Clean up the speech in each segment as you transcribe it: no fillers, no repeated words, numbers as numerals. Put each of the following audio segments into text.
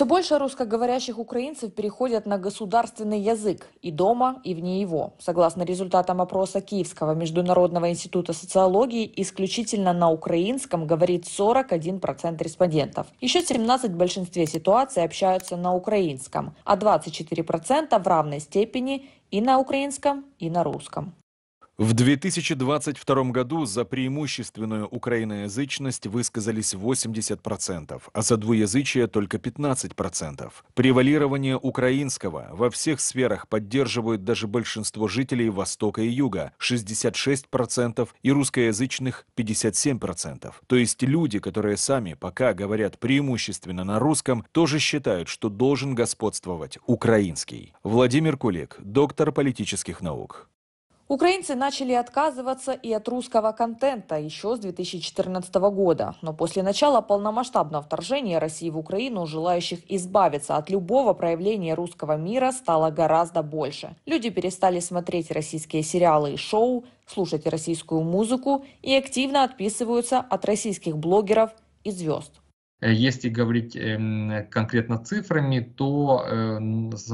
Все больше русскоговорящих украинцев переходят на государственный язык и дома, и вне его. Согласно результатам опроса Киевского международного института социологии, исключительно на украинском говорит 41% респондентов. Еще 17% в большинстве ситуаций общаются на украинском, а 24% в равной степени и на украинском, и на русском. В 2022 году за преимущественную украиноязычность высказались 80%, а за двуязычие только 15%. Превалирование украинского во всех сферах поддерживают даже большинство жителей Востока и Юга – 66% и русскоязычных – 57%. То есть люди, которые сами пока говорят преимущественно на русском, тоже считают, что должен господствовать украинский. Владимир Кулик, доктор политических наук. Украинцы начали отказываться и от русского контента еще с 2014 года. Но после начала полномасштабного вторжения России в Украину желающих избавиться от любого проявления русского мира стало гораздо больше. Люди перестали смотреть российские сериалы и шоу, слушать российскую музыку и активно отписываются от российских блогеров и звезд. Если говорить конкретно цифрами, то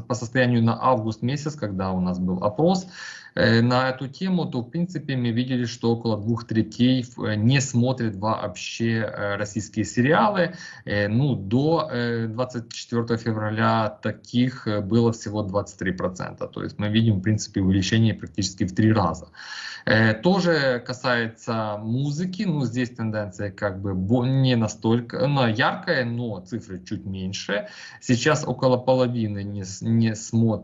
по состоянию на август месяц, когда у нас был опрос на эту тему, то в принципе мы видели, что около 2/3 не смотрят вообще российские сериалы. Ну, до 24 февраля таких было всего 23%. То есть мы видим в принципе увеличение практически в 3 раза. Тоже касается музыки, ну здесь тенденция как бы не настолько... яркая, но цифры чуть меньше. Сейчас около половины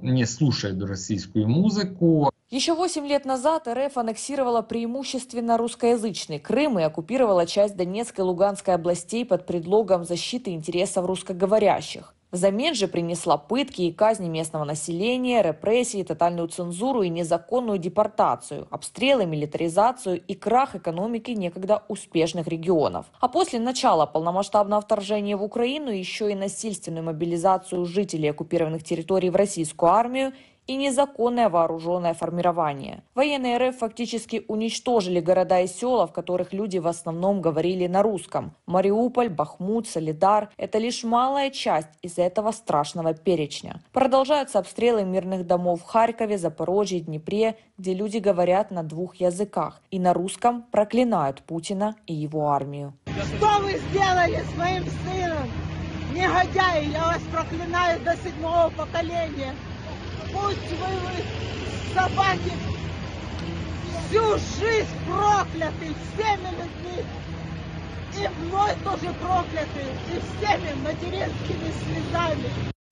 не слушают российскую музыку. Еще 8 лет назад РФ аннексировала преимущественно русскоязычный Крым и оккупировала часть Донецкой и Луганской областей под предлогом защиты интересов русскоговорящих. Взамен же принесла пытки и казни местного населения, репрессии, тотальную цензуру и незаконную депортацию, обстрелы, милитаризацию и крах экономики некогда успешных регионов. А после начала полномасштабного вторжения в Украину еще и насильственную мобилизацию жителей оккупированных территорий в российскую армию и незаконное вооруженное формирование. Военные РФ фактически уничтожили города и села, в которых люди в основном говорили на русском. Мариуполь, Бахмут, Солидар – это лишь малая часть из этого страшного перечня. Продолжаются обстрелы мирных домов в Харькове, Запорожье, Днепре, где люди говорят на 2 языках. И на русском проклинают Путина и его армию. Что вы сделали с моим сыном? Негодяи, я вас проклинаю до 7-го поколения. Пусть вы, собаки, всю жизнь прокляты всеми людьми, и вновь тоже прокляты, и всеми материнскими слезами.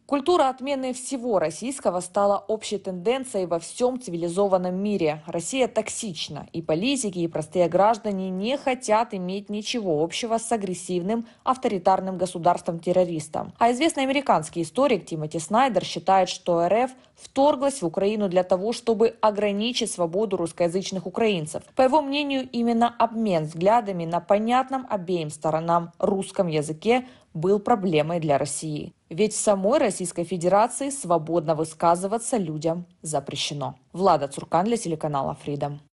Культура отмены всего российского стала общей тенденцией во всем цивилизованном мире. Россия токсична, и политики, и простые граждане не хотят иметь ничего общего с агрессивным авторитарным государством-террористом. А известный американский историк Тимоти Снайдер считает, что РФ вторглась в Украину для того, чтобы ограничить свободу русскоязычных украинцев. По его мнению, именно обмен взглядами на понятном обеим сторонам русском языке был проблемой для России. Ведь в самой Российской Федерации свободно высказываться людям запрещено. Влада Цуркан для телеканала «Фридом».